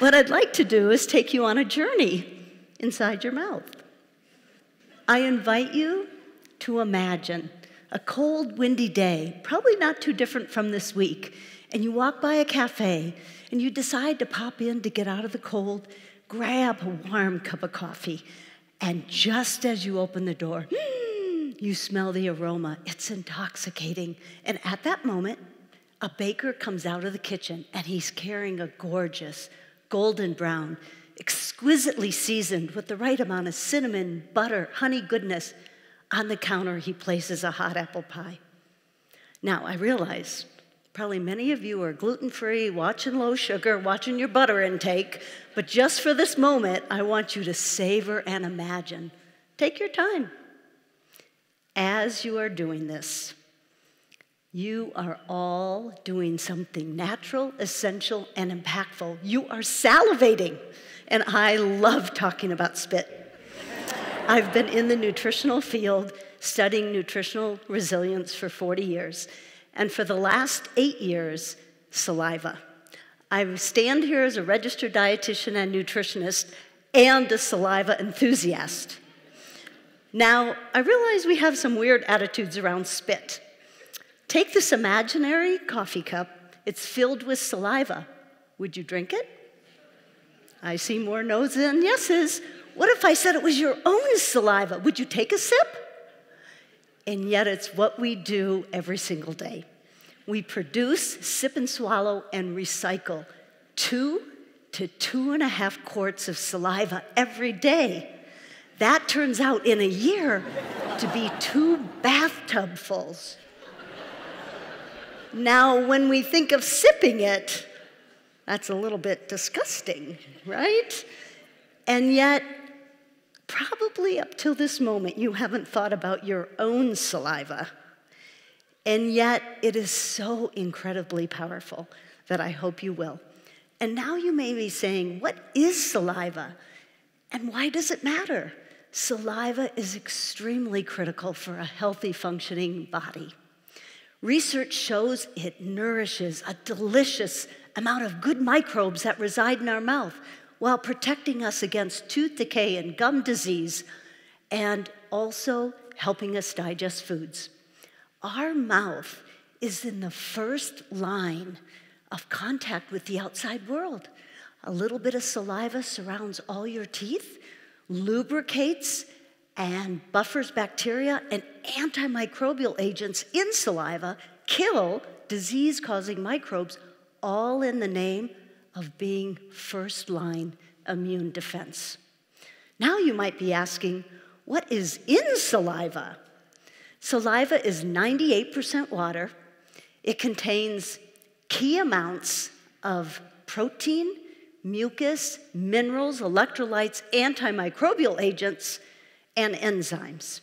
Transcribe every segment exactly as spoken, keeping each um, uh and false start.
What I'd like to do is take you on a journey inside your mouth. I invite you to imagine a cold, windy day, probably not too different from this week, and you walk by a cafe, and you decide to pop in to get out of the cold, grab a warm cup of coffee, and just as you open the door, you smell the aroma. It's intoxicating. And at that moment, a baker comes out of the kitchen, and he's carrying a gorgeous, golden brown, exquisitely seasoned with the right amount of cinnamon, butter, honey goodness. On the counter, he places a hot apple pie. Now, I realize probably many of you are gluten-free, watching low sugar, watching your butter intake, but just for this moment, I want you to savor and imagine. Take your time. As you are doing this, you are all doing something natural, essential, and impactful. You are salivating, and I love talking about spit. I've been in the nutritional field studying nutritional resilience for forty years, and for the last eight years, saliva. I stand here as a registered dietitian and nutritionist and a saliva enthusiast. Now, I realize we have some weird attitudes around spit. Take this imaginary coffee cup. It's filled with saliva. Would you drink it? I see more no's than yeses. What if I said it was your own saliva? Would you take a sip? And yet it's what we do every single day. We produce, sip and swallow, and recycle two to two and a half quarts of saliva every day. That turns out in a year to be two bathtubfuls. Now, when we think of sipping it, that's a little bit disgusting, right? And yet, probably up till this moment, you haven't thought about your own saliva. And yet, it is so incredibly powerful that I hope you will. And now you may be saying, what is saliva? And why does it matter? Saliva is extremely critical for a healthy, functioning body. Research shows it nourishes a delicious amount of good microbes that reside in our mouth, while protecting us against tooth decay and gum disease, and also helping us digest foods. Our mouth is in the first line of contact with the outside world. A little bit of saliva surrounds all your teeth, lubricates and buffers bacteria, and antimicrobial agents in saliva kill disease-causing microbes, all in the name of being first-line immune defense. Now you might be asking, what is in saliva? Saliva is ninety-eight percent water. It contains key amounts of protein, mucus, minerals, electrolytes, antimicrobial agents, and enzymes.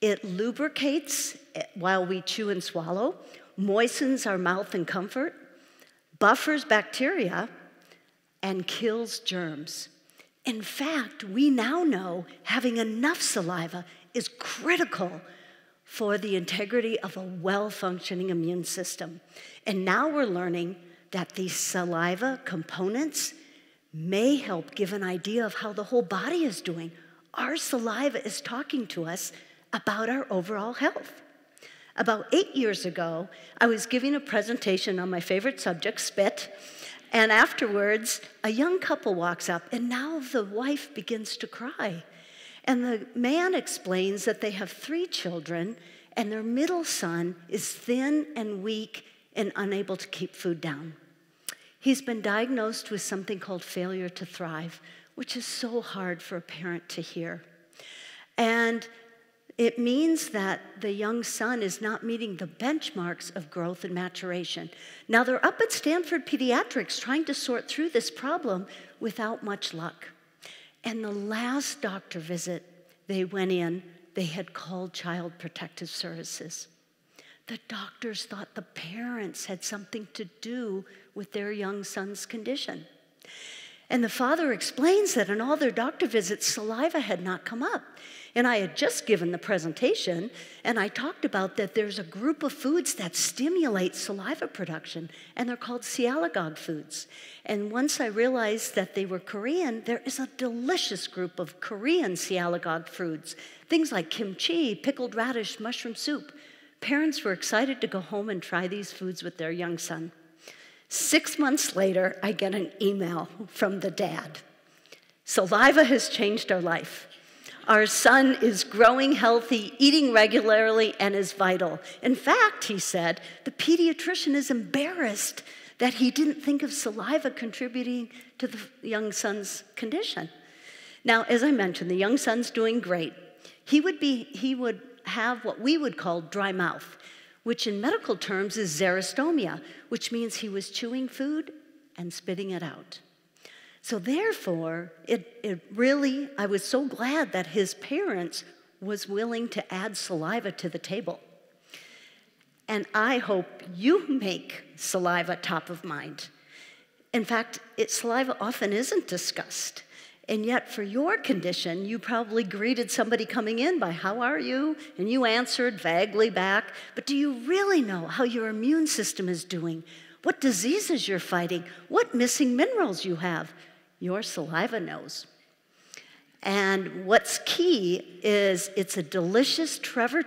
It lubricates while we chew and swallow, moistens our mouth in comfort, buffers bacteria, and kills germs. In fact, we now know having enough saliva is critical for the integrity of a well-functioning immune system. And now we're learning that these saliva components may help give an idea of how the whole body is doing. Our saliva is talking to us about our overall health. About eight years ago, I was giving a presentation on my favorite subject, spit, and afterwards, a young couple walks up, and now the wife begins to cry. And the man explains that they have three children, and their middle son is thin and weak and unable to keep food down. He's been diagnosed with something called failure to thrive, which is so hard for a parent to hear. And it means that the young son is not meeting the benchmarks of growth and maturation. Now, they're up at Stanford Pediatrics trying to sort through this problem without much luck. And the last doctor visit they went in, they had called Child Protective Services. The doctors thought the parents had something to do with their young son's condition. And the father explains that in all their doctor visits, saliva had not come up. And I had just given the presentation, and I talked about that there's a group of foods that stimulate saliva production, and they're called sialagogue foods. And once I realized that they were Korean, there is a delicious group of Korean sialagogue foods, things like kimchi, pickled radish, mushroom soup. Parents were excited to go home and try these foods with their young son. Six months later, I get an email from the dad. Saliva has changed our life. Our son is growing healthy, eating regularly, and is vital. In fact, he said, the pediatrician is embarrassed that he didn't think of saliva contributing to the young son's condition. Now, as I mentioned, the young son's doing great. He would be, he would have what we would call dry mouth, which in medical terms is xerostomia, which means he was chewing food and spitting it out. So therefore, it, it really, I was so glad that his parents was willing to add saliva to the table. And I hope you make saliva top of mind. In fact, it, saliva often isn't discussed. And yet for your condition, you probably greeted somebody coming in by, how are you? And you answered vaguely back, but do you really know how your immune system is doing? What diseases you're fighting? What missing minerals you have? Your saliva knows. And what's key is it's a delicious treasure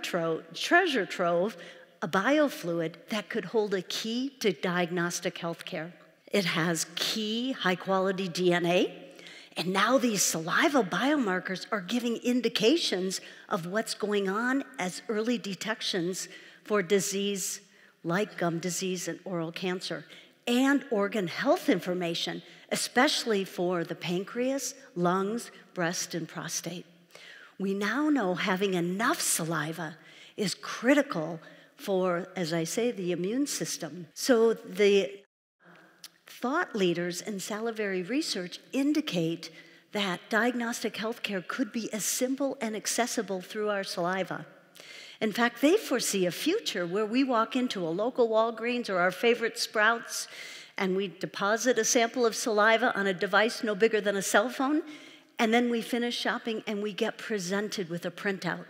trove, a biofluid that could hold a key to diagnostic healthcare. It has key high-quality D N A. And now these saliva biomarkers are giving indications of what's going on as early detections for disease like gum disease and oral cancer, and organ health information, especially for the pancreas, lungs, breast, and prostate. We now know having enough saliva is critical for, as I say, the immune system. So the thought leaders in salivary research indicate that diagnostic healthcare could be as simple and accessible through our saliva. In fact, they foresee a future where we walk into a local Walgreens or our favorite Sprouts, and we deposit a sample of saliva on a device no bigger than a cell phone, and then we finish shopping and we get presented with a printout,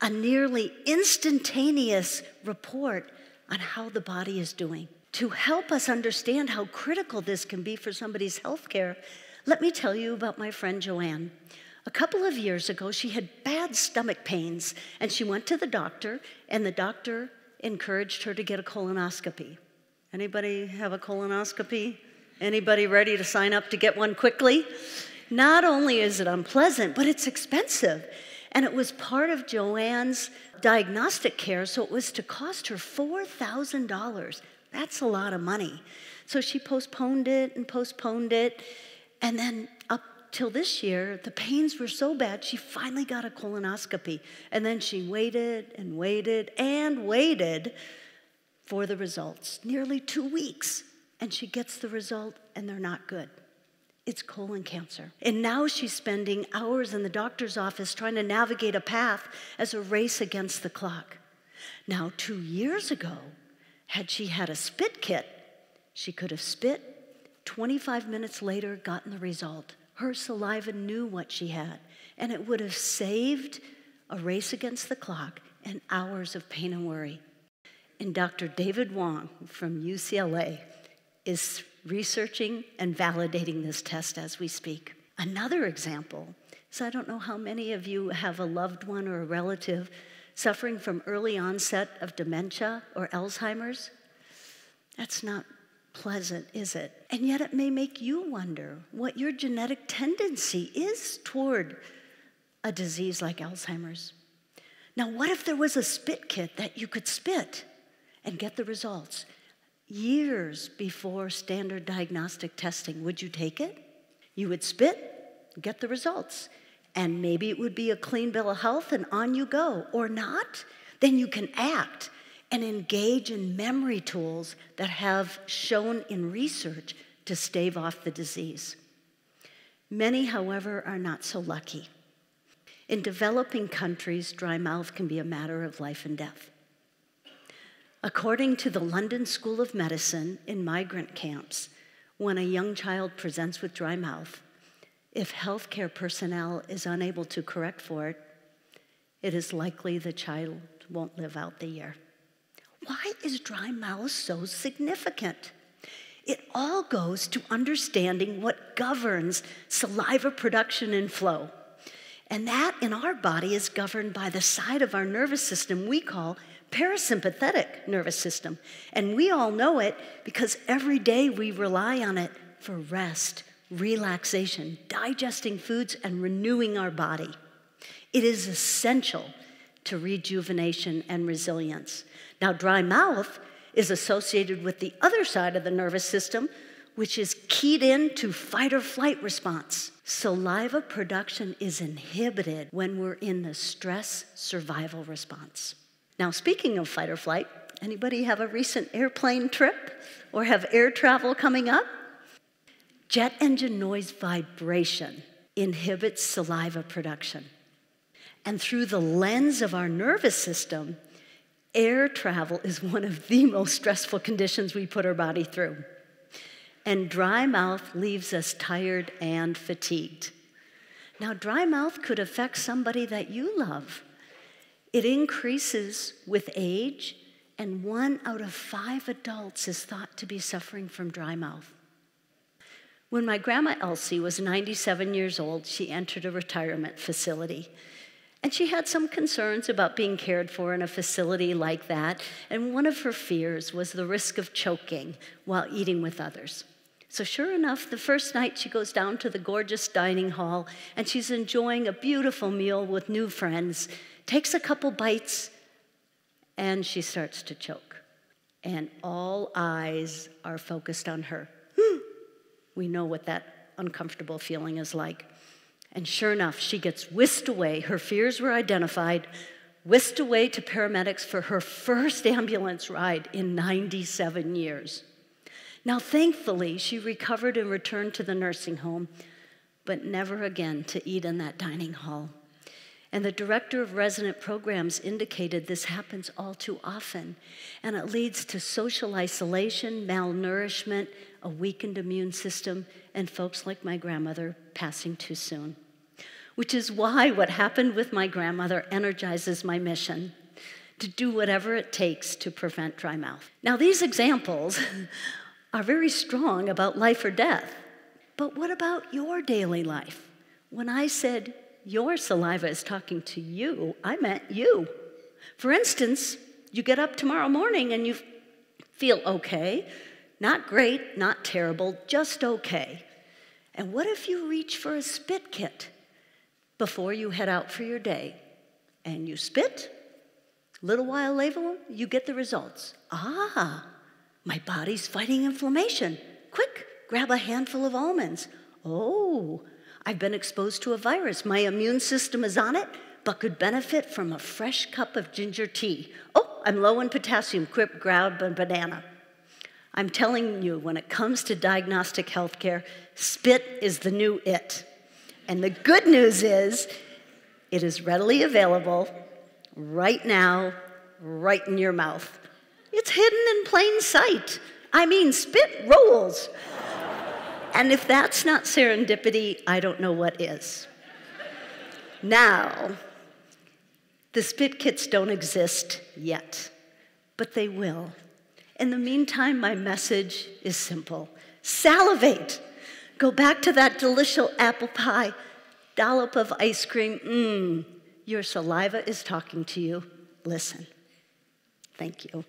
a nearly instantaneous report on how the body is doing. To help us understand how critical this can be for somebody's health care, let me tell you about my friend Joanne. A couple of years ago, she had bad stomach pains, and she went to the doctor, and the doctor encouraged her to get a colonoscopy. Anybody have a colonoscopy? Anybody ready to sign up to get one quickly? Not only is it unpleasant, but it's expensive. And it was part of Joanne's diagnostic care, so it was to cost her four thousand dollars. That's a lot of money. So she postponed it and postponed it. And then up till this year, the pains were so bad, she finally got a colonoscopy. And then she waited and waited and waited for the results, nearly two weeks. And she gets the result, and they're not good. It's colon cancer. And now she's spending hours in the doctor's office trying to navigate a path as a race against the clock. Now, two years ago, had she had a spit kit, she could have spit. twenty-five minutes later, gotten the result. Her saliva knew what she had, and it would have saved a race against the clock and hours of pain and worry. And Doctor David Wong from U C L A is researching and validating this test as we speak. Another example is, I don't know how many of you have a loved one or a relative suffering from early onset of dementia or Alzheimer's. That's not pleasant, is it? And yet it may make you wonder what your genetic tendency is toward a disease like Alzheimer's. Now, what if there was a spit kit that you could spit and get the results years before standard diagnostic testing? Would you take it? You would spit, get the results. And maybe it would be a clean bill of health and on you go, or not. Then you can act and engage in memory tools that have shown in research to stave off the disease. Many, however, are not so lucky. In developing countries, dry mouth can be a matter of life and death. According to the London School of Medicine, in migrant camps, when a young child presents with dry mouth, if healthcare personnel is unable to correct for it, it is likely the child won't live out the year. Why is dry mouth so significant? It all goes to understanding what governs saliva production and flow. And that in our body is governed by the side of our nervous system we call parasympathetic nervous system. And we all know it because every day we rely on it for rest, relaxation, digesting foods, and renewing our body. It is essential to rejuvenation and resilience. Now, dry mouth is associated with the other side of the nervous system, which is keyed in to fight or flight response. Saliva production is inhibited when we're in the stress survival response. Now, speaking of fight or flight, anybody have a recent airplane trip or have air travel coming up? Jet engine noise vibration inhibits saliva production. And through the lens of our nervous system, air travel is one of the most stressful conditions we put our body through. And dry mouth leaves us tired and fatigued. Now, dry mouth could affect somebody that you love. It increases with age, and one out of five adults is thought to be suffering from dry mouth. When my grandma Elsie was ninety-seven years old, she entered a retirement facility. And she had some concerns about being cared for in a facility like that, and one of her fears was the risk of choking while eating with others. So sure enough, the first night she goes down to the gorgeous dining hall, and she's enjoying a beautiful meal with new friends, takes a couple bites, and she starts to choke. And all eyes are focused on her. We know what that uncomfortable feeling is like. And sure enough, she gets whisked away. Her fears were identified, whisked away to paramedics for her first ambulance ride in ninety-seven years. Now, thankfully, she recovered and returned to the nursing home, but never again to eat in that dining hall. And the director of resident programs indicated this happens all too often, and it leads to social isolation, malnourishment, a weakened immune system, and folks like my grandmother passing too soon. Which is why what happened with my grandmother energizes my mission, to do whatever it takes to prevent dry mouth. Now, these examples are very strong about life or death, but what about your daily life? When I said, your saliva is talking to you, I meant you. For instance, you get up tomorrow morning and you feel okay. Not great, not terrible, just okay. And what if you reach for a spit kit before you head out for your day? And you spit, a little while later, you get the results. Ah, my body's fighting inflammation. Quick, grab a handful of almonds. Oh, I've been exposed to a virus. My immune system is on it, but could benefit from a fresh cup of ginger tea. Oh, I'm low in potassium. Quick, grab a banana. I'm telling you, when it comes to diagnostic healthcare, spit is the new it. And the good news is, it is readily available right now, right in your mouth. It's hidden in plain sight. I mean, spit rolls. And if that's not serendipity, I don't know what is. Now, the spit kits don't exist yet, but they will. In the meantime, my message is simple. Salivate. Go back to that delicious apple pie, dollop of ice cream. Mmm, your saliva is talking to you. Listen. Thank you.